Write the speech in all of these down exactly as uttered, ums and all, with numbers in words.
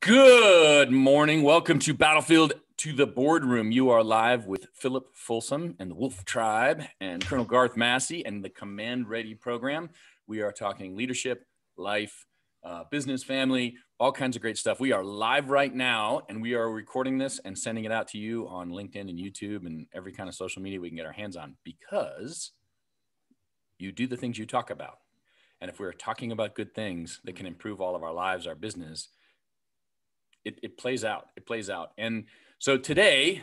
Good morning. Welcome to Battlefield to the Boardroom. You are live with Philip Folsom and the Wolf Tribe and Colonel Garth Massey and the Command Ready program. We are talking leadership, life, uh, business, family, all kinds of great stuff. We are live right now and we are recording this and sending it out to you on LinkedIn and YouTube and every kind of social media we can get our hands on, because you do the things you talk about. And if we're talking about good things that can improve all of our lives, our business, it, it plays out, it plays out. And so today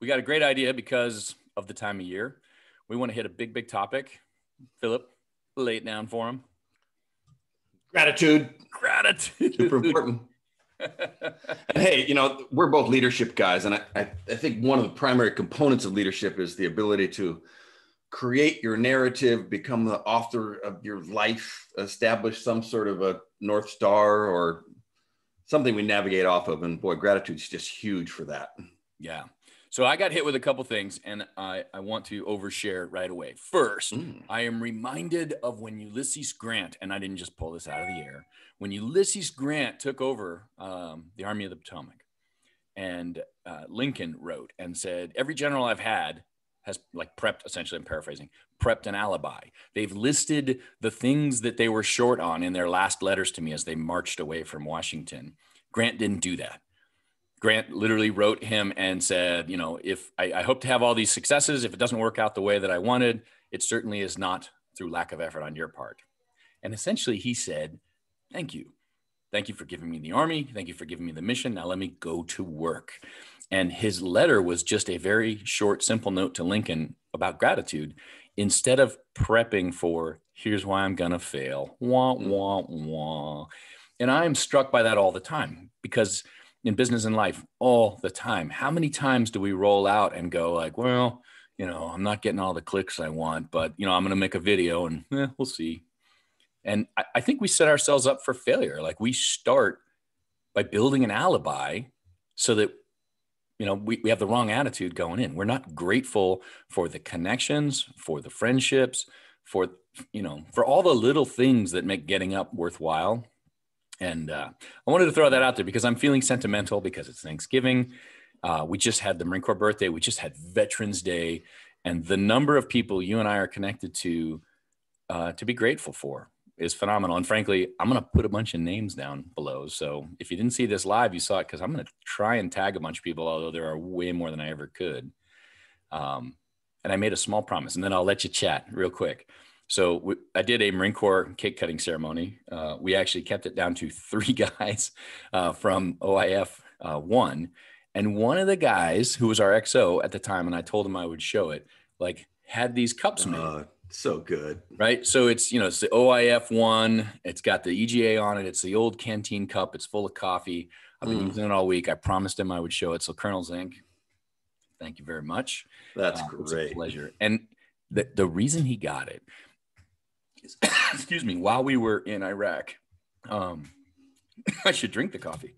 we got a great idea because of the time of year. We want to hit a big, big topic. Philip, lay it down for him. Gratitude. Gratitude. Super important. And hey, you know, we're both leadership guys. And I, I, I think one of the primary components of leadership is the ability to create your narrative, become the author of your life, establish some sort of a North Star or something we navigate off of. And boy, gratitude is just huge for that. Yeah. So I got hit with a couple things and I, I want to overshare right away. First, mm. I am reminded of when Ulysses Grant, and I didn't just pull this out of the air, when Ulysses Grant took over um, the Army of the Potomac, and uh, Lincoln wrote and said, every general I've had has like prepped, essentially, I'm paraphrasing, prepped an alibi. They've listed the things that they were short on in their last letters to me as they marched away from Washington. Grant didn't do that. Grant literally wrote him and said, you know, if I, I hope to have all these successes, if it doesn't work out the way that I wanted, it certainly is not through lack of effort on your part. And essentially he said, thank you. Thank you for giving me the Army. Thank you for giving me the mission. Now let me go to work. And his letter was just a very short, simple note to Lincoln about gratitude, instead of prepping for, here's why I'm gonna fail, wah, wah, wah. And I'm struck by that all the time, because in business and life, all the time, how many times do we roll out and go like, well, you know, I'm not getting all the clicks I want, but you know, I'm gonna make a video and eh, we'll see. And I, I think we set ourselves up for failure. Like, we start by building an alibi so that, you know, we, we have the wrong attitude going in. We're not grateful for the connections, for the friendships, for, you know, for all the little things that make getting up worthwhile. And uh, I wanted to throw that out there because I'm feeling sentimental because it's Thanksgiving. Uh, we just had the Marine Corps birthday. We just had Veterans Day. And the number of people you and I are connected to, uh, to be grateful for is phenomenal. And frankly, I'm going to put a bunch of names down below. So if you didn't see this live, you saw it, because I'm going to try and tag a bunch of people, although there are way more than I ever could. Um, and I made a small promise, and then I'll let you chat real quick. So we, I did a Marine Corps cake cutting ceremony. Uh, we actually kept it down to three guys uh, from O I F uh, one. And one of the guys, who was our X O at the time, and I told him I would show it, like had these cups made. Uh. So good. Right. So it's, you know, it's the O I F one. It's got the E G A on it. It's the old canteen cup. It's full of coffee. I've been mm. using it all week. I promised him I would show it. So Colonel Zink, thank you very much. That's uh, great. It's a pleasure. And the, the reason he got it is, excuse me, while we were in Iraq, um, I should drink the coffee.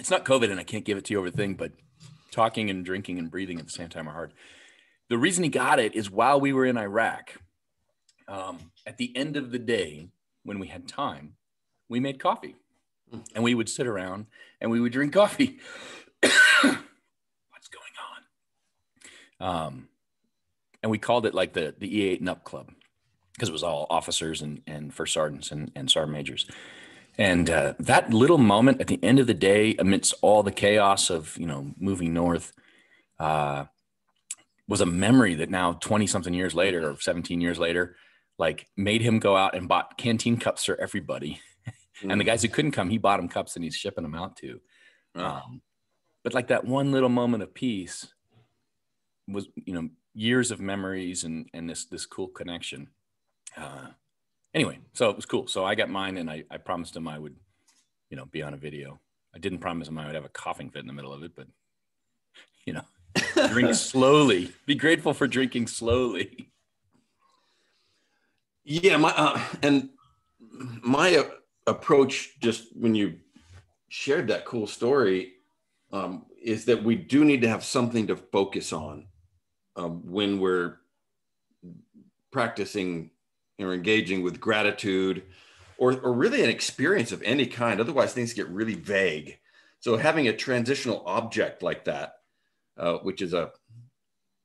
It's not COVID and I can't give it to you over the thing, but talking and drinking and breathing at the same time are hard. The reason he got it is while we were in Iraq, um, at the end of the day, when we had time, we made coffee and we would sit around and we would drink coffee. What's going on? Um, and we called it like the, the E eight and up club, because it was all officers and, and first sergeants and, and sergeant majors. And uh, that little moment at the end of the day, amidst all the chaos of, you know, moving north, uh, was a memory that now twenty something years later, or seventeen years later, like made him go out and bought canteen cups for everybody. Mm. And the guys who couldn't come, he bought them cups and he's shipping them out to. Wow. Um, but like that one little moment of peace was, you know, years of memories and, and this, this cool connection. Uh, anyway, so it was cool. So I got mine and I, I promised him I would, you know, be on a video. I didn't promise him I would have a coughing fit in the middle of it, but you know, drink slowly. Be grateful for drinking slowly. Yeah, my uh, and my uh, approach, just when you shared that cool story, um, is that we do need to have something to focus on um, when we're practicing or engaging with gratitude or, or really an experience of any kind. Otherwise, things get really vague. So having a transitional object like that, uh, which is a,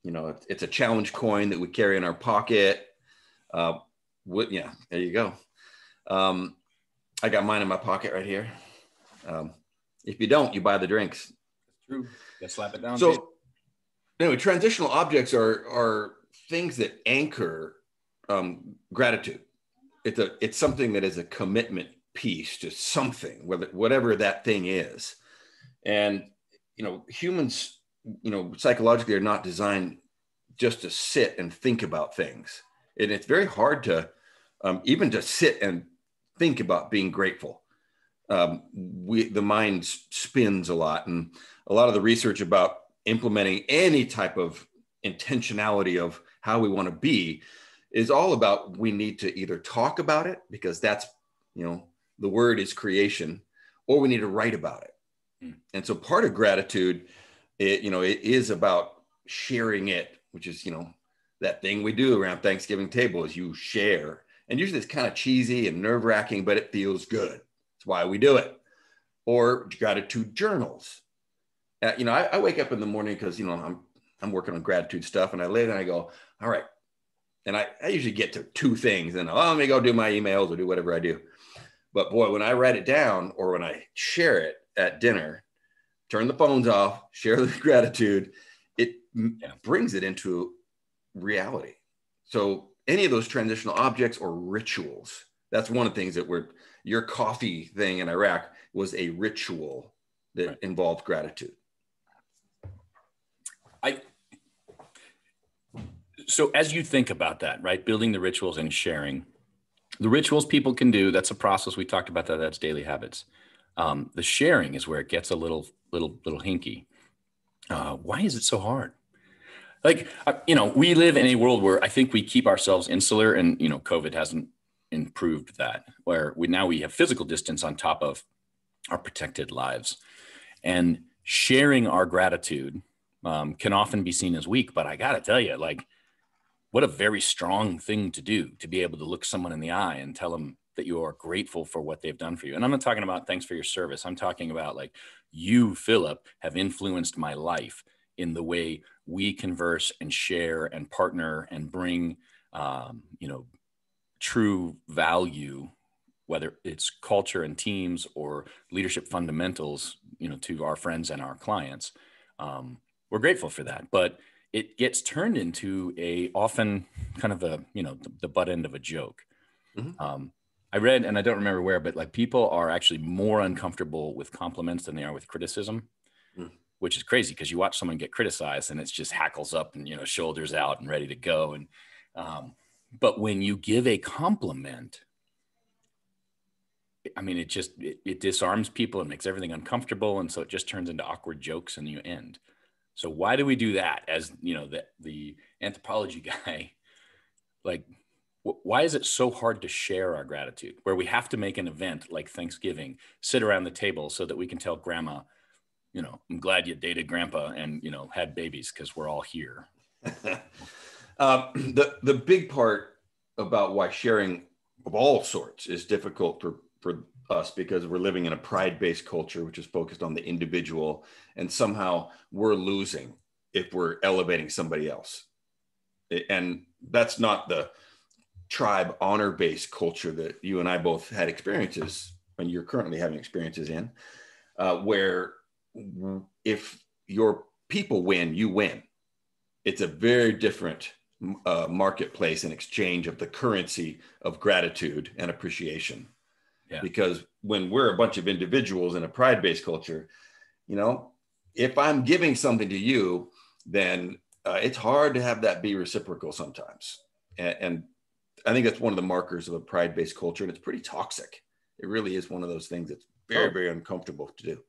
you know, it's a challenge coin that we carry in our pocket. Uh, what, yeah, there you go. Um, I got mine in my pocket right here. Um, if you don't, you buy the drinks. True. Just slap it down. So, dude. Anyway, transitional objects are are things that anchor um, gratitude. It's a it's something that is a commitment piece to something, whether whatever that thing is. And you know, humans, you know, psychologically are not designed just to sit and think about things. And it's very hard to um, even to sit and think about being grateful. Um, we, the mind spins a lot, and a lot of the research about implementing any type of intentionality of how we want to be is all about, we need to either talk about it, because that's, you know, the word is creation, or we need to write about it. Mm. And so part of gratitude, it, you know, it is about sharing it, which is, you know, that thing we do around Thanksgiving table is you share. And usually it's kind of cheesy and nerve wracking, but it feels good. It's why we do it. Or gratitude journals. Uh, you know, I, I wake up in the morning because, you know, I'm, I'm working on gratitude stuff, and I lay there and I go, all right. And I, I usually get to two things, and oh, let me go do my emails or do whatever I do. But boy, when I write it down, or when I share it at dinner, turn the phones off, share the gratitude, it yeah. brings it into reality. So any of those transitional objects or rituals, that's one of the things that we're, your coffee thing in Iraq was a ritual that right. involved gratitude. I, so as you think about that, right, building the rituals and sharing, the rituals people can do, that's a process. We talked about that, that's daily habits. Um, the sharing is where it gets a little, little, little hinky. Uh, why is it so hard? Like, uh, you know, we live in a world where I think we keep ourselves insular, and, you know, COVID hasn't improved that, where we now we have physical distance on top of our protected lives, and sharing our gratitude Um, can often be seen as weak, but I gotta tell you, like, what a very strong thing to do, to be able to look someone in the eye and tell them that you are grateful for what they've done for you. And I'm not talking about thanks for your service. I'm talking about, like, you, Philip, have influenced my life in the way we converse and share and partner and bring, um, you know, true value, whether it's culture and teams or leadership fundamentals, you know, to our friends and our clients. Um, We're grateful for that, but it gets turned into a often kind of a, you know, the, the butt end of a joke. Mm-hmm. Um, I read, and I don't remember where, but like people are actually more uncomfortable with compliments than they are with criticism, mm-hmm. which is crazy, because you watch someone get criticized and it's just hackles up and, you know, shoulders out and ready to go. And, um, but when you give a compliment, I mean, it just, it, it disarms people and makes everything uncomfortable. And so it just turns into awkward jokes and you end. So why do we do that as, you know, the, the anthropology guy? Like, wh- why is it so hard to share our gratitude, where we have to make an event like Thanksgiving, sit around the table so that we can tell grandma, you know, I'm glad you dated grandpa and, you know, had babies, because we're all here. um, the, the big part about why sharing of all sorts is difficult for, for us, because we're living in a pride-based culture, which is focused on the individual, and somehow we're losing if we're elevating somebody else. And that's not the tribe honor-based culture that you and I both had experiences, and you're currently having experiences in, uh, where if your people win, you win. It's a very different uh, marketplace and exchange of the currency of gratitude and appreciation. Yeah. Because when we're a bunch of individuals in a pride-based culture, you know, if I'm giving something to you, then uh, it's hard to have that be reciprocal sometimes. And, and I think that's one of the markers of a pride-based culture, and it's pretty toxic. It really is one of those things that's very, very uncomfortable to do.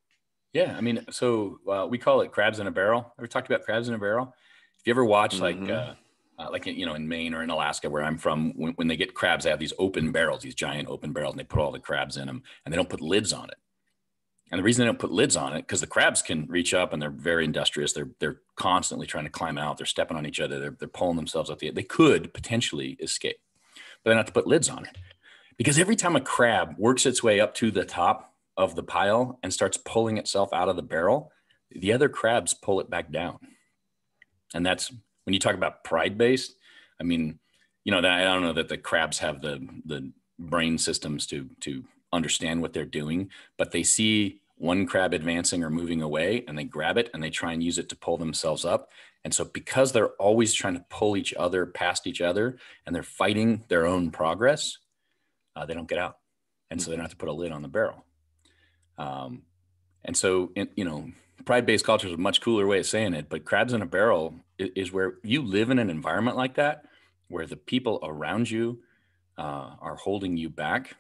Yeah, I mean, so uh, we call it crabs in a barrel. Ever talked about crabs in a barrel? If you ever watch, mm-hmm. like, uh, Uh, like, you know, in Maine or in Alaska, where I'm from, when, when they get crabs, they have these open barrels, these giant open barrels, and they put all the crabs in them, and they don't put lids on it. And the reason they don't put lids on it, because the crabs can reach up, and they're very industrious. They're they're constantly trying to climb out. They're stepping on each other. They're, they're pulling themselves up. The, they could potentially escape, but they don't have to put lids on it. Because every time a crab works its way up to the top of the pile and starts pulling itself out of the barrel, the other crabs pull it back down. And that's when you talk about pride-based, I mean, you know, I don't know that the crabs have the, the brain systems to, to understand what they're doing, but they see one crab advancing or moving away and they grab it and they try and use it to pull themselves up. And so because they're always trying to pull each other past each other and they're fighting their own progress, uh, they don't get out. And so they don't have to put a lid on the barrel. Um, and so, in, you know, pride-based culture is a much cooler way of saying it, but crabs in a barrel is, is where you live in an environment like that, where the people around you uh, are holding you back.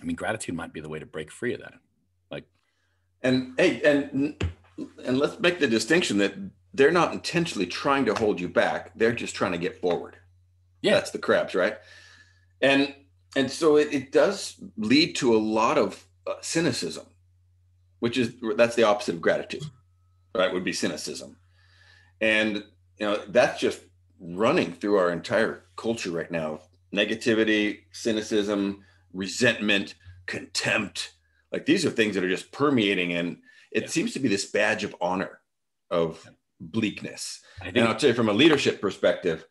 I mean, gratitude might be the way to break free of that. Like, and hey, and and let's make the distinction that they're not intentionally trying to hold you back; they're just trying to get forward. Yeah, that's the crabs, right? And and so it, it does lead to a lot of uh, cynicism, which is that's the opposite of gratitude, right? Would be cynicism, and you know that's just running through our entire culture right now: negativity, cynicism, resentment, contempt. Like these are things that are just permeating, and it yeah. seems to be this badge of honor of bleakness. And I'll tell you, from a leadership perspective,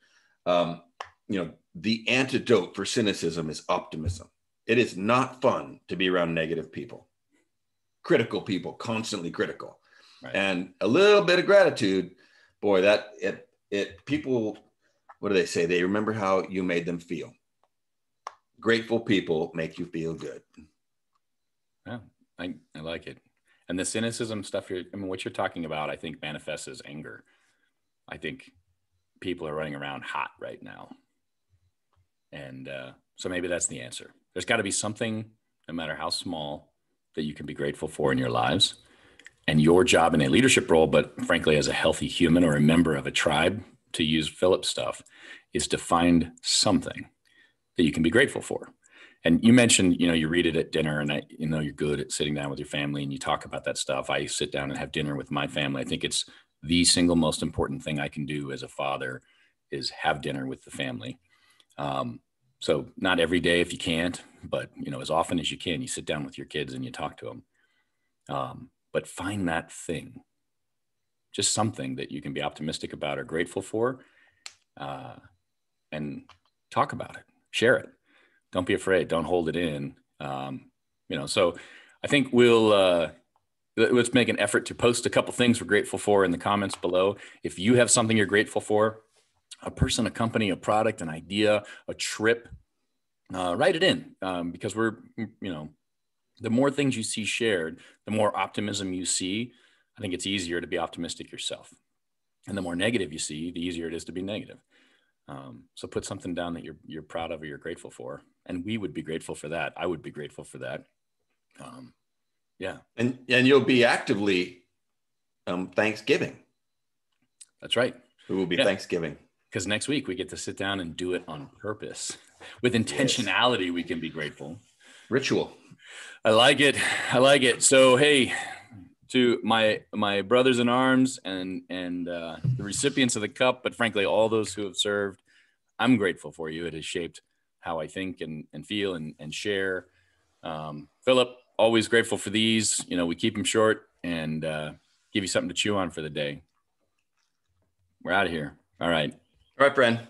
um, you know, the antidote for cynicism is optimism. It is not fun to be around negative people, critical people, constantly critical, right. And a little bit of gratitude, boy, that it it people. What do they say? They remember how you made them feel. Grateful people make you feel good. Yeah, I, I like it. And the cynicism stuff, you're, I mean, what you're talking about, I think manifests as anger. I think people are running around hot right now. And uh, so maybe that's the answer. There's got to be something, no matter how small, that you can be grateful for in your lives. And your job in a leadership role, but frankly, as a healthy human or a member of a tribe, to use Philip's stuff, is to find something that you can be grateful for. And you mentioned, you know, you read it at dinner, and I, you know, you're good at sitting down with your family and you talk about that stuff. I sit down and have dinner with my family. I think it's the single most important thing I can do as a father is have dinner with the family. Um, so not every day if you can't, but, you know, as often as you can, you sit down with your kids and you talk to them. Um, but find that thing, just something that you can be optimistic about or grateful for, uh, and talk about it, share it. Don't be afraid. Don't hold it in. Um, you know, so I think we'll, uh, let's make an effort to post a couple things we're grateful for in the comments below. If you have something you're grateful for, a person, a company, a product, an idea, a trip, uh, write it in, um, because we're, you know, the more things you see shared, the more optimism you see. I think it's easier to be optimistic yourself. And the more negative you see, the easier it is to be negative. Um, so put something down that you're, you're proud of or you're grateful for. And we would be grateful for that. I would be grateful for that. Um, yeah. And, and you'll be actively um, Thanksgiving. That's right. It will be yeah. Thanksgiving. Because next week we get to sit down and do it on purpose. With intentionality, yes. We can be grateful. Ritual. I like it. I like it. So, hey, to my my brothers in arms and, and uh, the recipients of the cup, but frankly, all those who have served, I'm grateful for you. It has shaped how I think and, and feel and, and share. Um, Philip, always grateful for these. You know, we keep them short and uh, give you something to chew on for the day. We're out of here. All right. All right, friend.